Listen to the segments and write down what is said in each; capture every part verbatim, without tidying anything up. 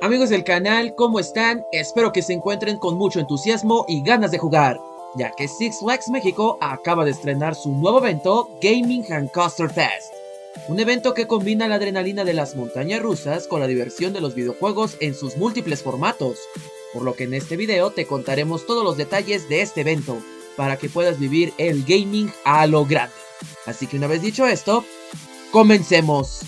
Amigos del canal, ¿cómo están? Espero que se encuentren con mucho entusiasmo y ganas de jugar, ya que Six Flags México acaba de estrenar su nuevo evento, Gaming and Coaster Fest. Un evento que combina la adrenalina de las montañas rusas con la diversión de los videojuegos en sus múltiples formatos, por lo que en este video te contaremos todos los detalles de este evento, para que puedas vivir el gaming a lo grande. Así que una vez dicho esto, ¡comencemos!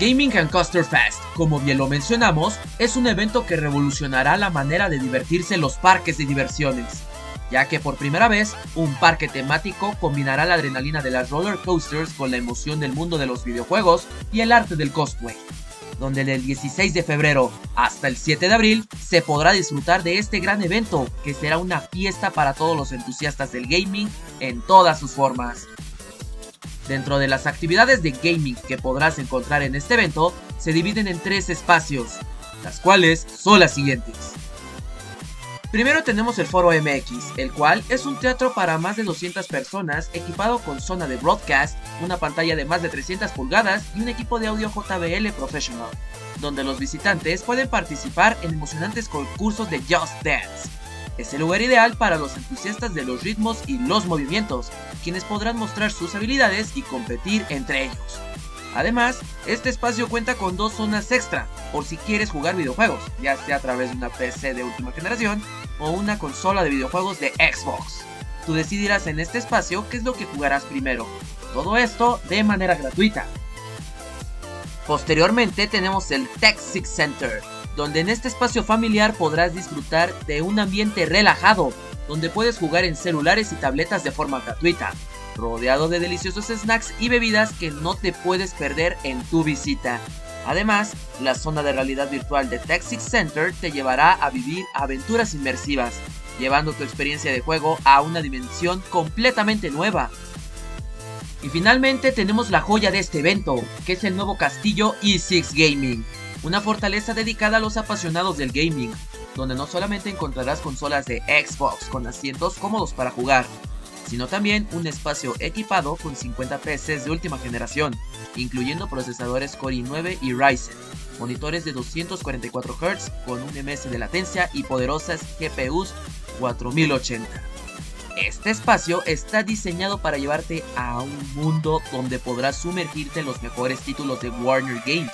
Gaming and Coaster Fest, como bien lo mencionamos, es un evento que revolucionará la manera de divertirse en los parques de diversiones, ya que por primera vez, un parque temático combinará la adrenalina de las roller coasters con la emoción del mundo de los videojuegos y el arte del cosplay, donde del dieciséis de febrero hasta el siete de abril se podrá disfrutar de este gran evento, que será una fiesta para todos los entusiastas del gaming en todas sus formas. Dentro de las actividades de gaming que podrás encontrar en este evento, se dividen en tres espacios, las cuales son las siguientes. Primero tenemos el Foro M X, el cual es un teatro para más de doscientas personas equipado con zona de broadcast, una pantalla de más de trescientas pulgadas y un equipo de audio J B L Professional, donde los visitantes pueden participar en emocionantes concursos de Just Dance. Es el lugar ideal para los entusiastas de los ritmos y los movimientos, quienes podrán mostrar sus habilidades y competir entre ellos. Además, este espacio cuenta con dos zonas extra, por si quieres jugar videojuegos, ya sea a través de una P C de última generación o una consola de videojuegos de Xbox. Tú decidirás en este espacio qué es lo que jugarás primero, todo esto de manera gratuita. Posteriormente tenemos el Tech seis Center, donde en este espacio familiar podrás disfrutar de un ambiente relajado, donde puedes jugar en celulares y tabletas de forma gratuita, rodeado de deliciosos snacks y bebidas que no te puedes perder en tu visita. Además, la zona de realidad virtual de Tech seis Center te llevará a vivir aventuras inmersivas, llevando tu experiencia de juego a una dimensión completamente nueva. Y finalmente tenemos la joya de este evento, que es el nuevo castillo E seis Gaming, una fortaleza dedicada a los apasionados del gaming, donde no solamente encontrarás consolas de Xbox con asientos cómodos para jugar, sino también un espacio equipado con cincuenta P Cs de última generación, incluyendo procesadores Core i nueve y Ryzen, monitores de doscientos cuarenta y cuatro hertz con un M S de latencia y poderosas G P Us cuatro mil ochenta. Este espacio está diseñado para llevarte a un mundo donde podrás sumergirte en los mejores títulos de Warner Games,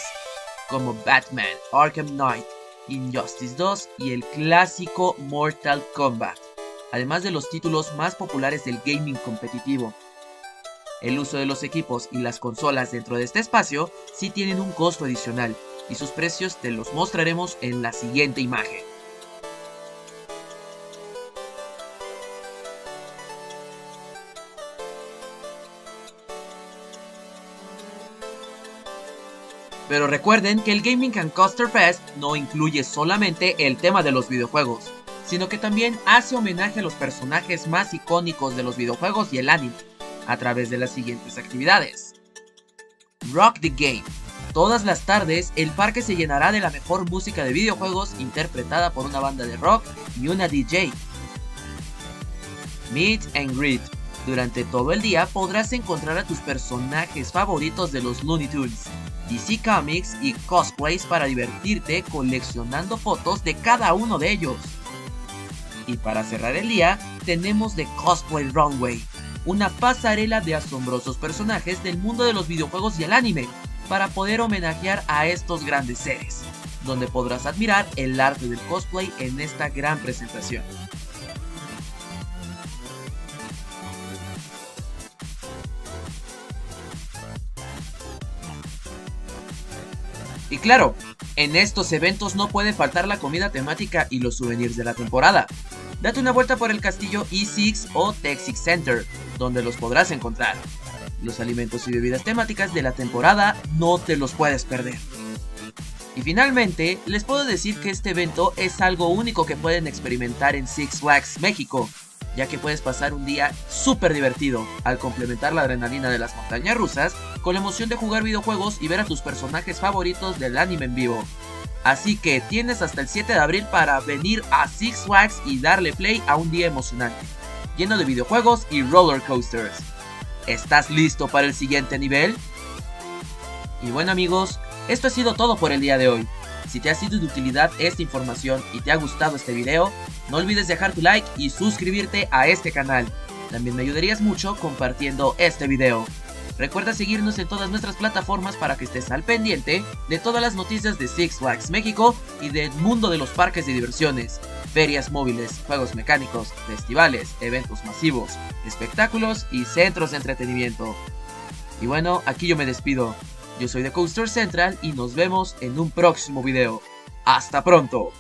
como Batman, Arkham Knight, Injustice dos y el clásico Mortal Kombat, además de los títulos más populares del gaming competitivo. El uso de los equipos y las consolas dentro de este espacio sí tienen un costo adicional, y sus precios te los mostraremos en la siguiente imagen. Pero recuerden que el Gaming and Coaster Fest no incluye solamente el tema de los videojuegos, sino que también hace homenaje a los personajes más icónicos de los videojuegos y el anime, a través de las siguientes actividades. Rock the Game. Todas las tardes, el parque se llenará de la mejor música de videojuegos interpretada por una banda de rock y una D J. Meet and Greet. Durante todo el día podrás encontrar a tus personajes favoritos de los Looney Tunes, D C Comics y cosplays para divertirte coleccionando fotos de cada uno de ellos. Y para cerrar el día, tenemos The Cosplay Runway, una pasarela de asombrosos personajes del mundo de los videojuegos y el anime, para poder homenajear a estos grandes seres, donde podrás admirar el arte del cosplay en esta gran presentación. Y claro, en estos eventos no puede faltar la comida temática y los souvenirs de la temporada. Date una vuelta por el castillo E seis o Tech seis Center, donde los podrás encontrar. Los alimentos y bebidas temáticas de la temporada no te los puedes perder. Y finalmente, les puedo decir que este evento es algo único que pueden experimentar en Six Flags México, ya que puedes pasar un día súper divertido al complementar la adrenalina de las montañas rusas con la emoción de jugar videojuegos y ver a tus personajes favoritos del anime en vivo. Así que tienes hasta el siete de abril para venir a Six Flags y darle play a un día emocionante, lleno de videojuegos y roller coasters. ¿Estás listo para el siguiente nivel? Y bueno amigos, esto ha sido todo por el día de hoy. Si te ha sido de utilidad esta información y te ha gustado este video, no olvides dejar tu like y suscribirte a este canal. También me ayudarías mucho compartiendo este video. Recuerda seguirnos en todas nuestras plataformas para que estés al pendiente de todas las noticias de Six Flags México y del mundo de los parques de diversiones, ferias móviles, juegos mecánicos, festivales, eventos masivos, espectáculos y centros de entretenimiento. Y bueno, aquí yo me despido. Yo soy TheCoasterCentral y nos vemos en un próximo video. ¡Hasta pronto!